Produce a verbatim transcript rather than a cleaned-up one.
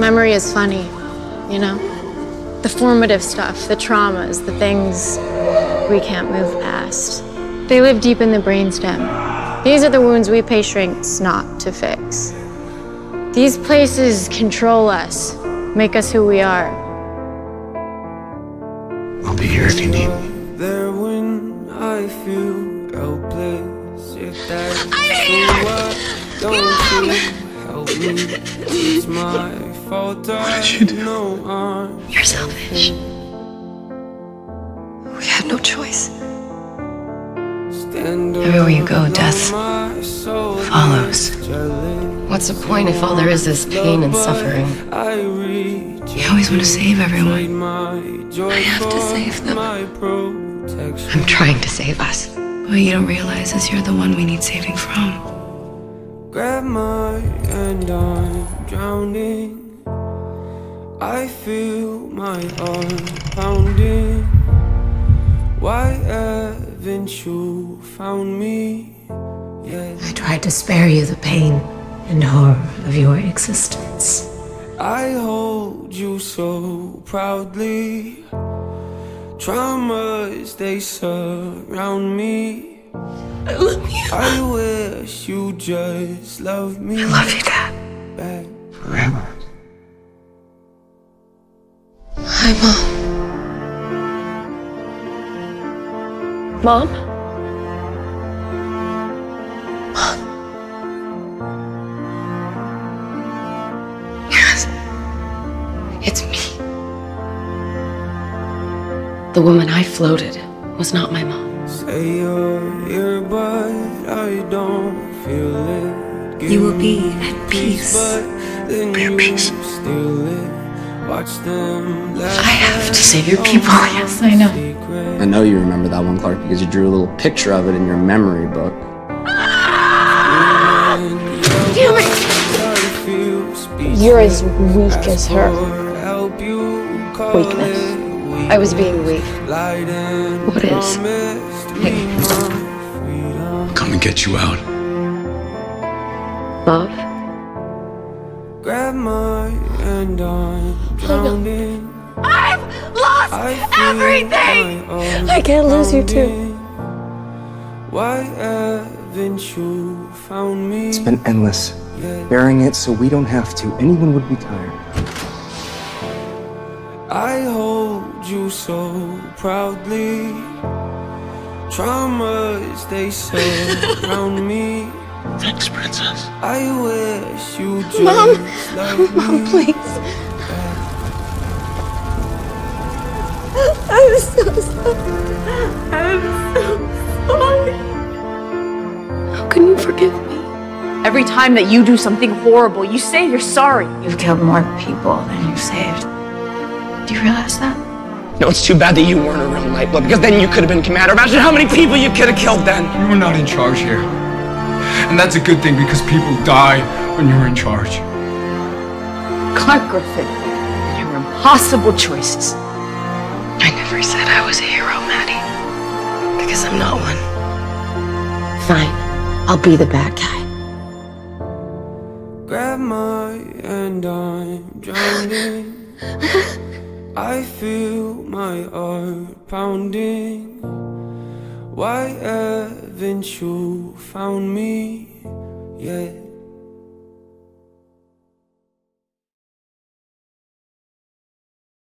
memory is funny, you know? The formative stuff, the traumas, the things we can't move past. They live deep in the brainstem. These are the wounds we pay shrinks not to fix. These places control us, make us who we are. I'll be here if you need me. There when I feel helpless, I'm here! Mom! It's my fault. What did you do? You're selfish. We had no choice. Everywhere you go, death follows. What's the point if all there is is pain and suffering? You always want to save everyone. I have to save them. I'm trying to save us. What you don't realize is you're the one we need saving from. Grab my hand, I'm drowning. I feel my heart pounding. Why haven't you found me yet? I tried to spare you the pain and horror of your existence. I hold you so proudly. Traumas, they surround me. I love you. I wish you just love me. I love you, Dad. Forever. Hi, Mom. Mom? Mom? Yes. It's me. The woman I floated was not my mom. Say you're here, but I don't feel it. Give you will be at peace. Be at peace. Watch them. I have to save your people. Yes, I know. I know you remember that one, Clarke, because you drew a little picture of it in your memory book. Ah! Damn it! You're as weak as her. Weakness. I was being weak. What is? Hey. I'll come and get you out. Love? Grab my hand on. I've lost everything! I can't lose you too. Why haven't you found me? It's been endless. Burying it so we don't have to. Anyone would be tired. I hold you so proudly. Traumas, they surround me. Thanks, princess. I wish you just Mom, love Mom, me. Please. I'm so sorry. I'm so sorry. How can you forgive me? Every time that you do something horrible, you say you're sorry. You've killed more people than you've saved. Do you realize that? No, it's too bad that you weren't a real Nightblood, because then you could have been commander. Imagine how many people you could have killed then. You were not in charge here. And that's a good thing, because people die when you're in charge. Clarke Griffin, there were impossible choices. I never said I was a hero, Maddie. Because I'm not one. Fine. I'll be the bad guy. Grab my hand, I'm drowning. I feel my heart pounding. Why haven't you found me yet?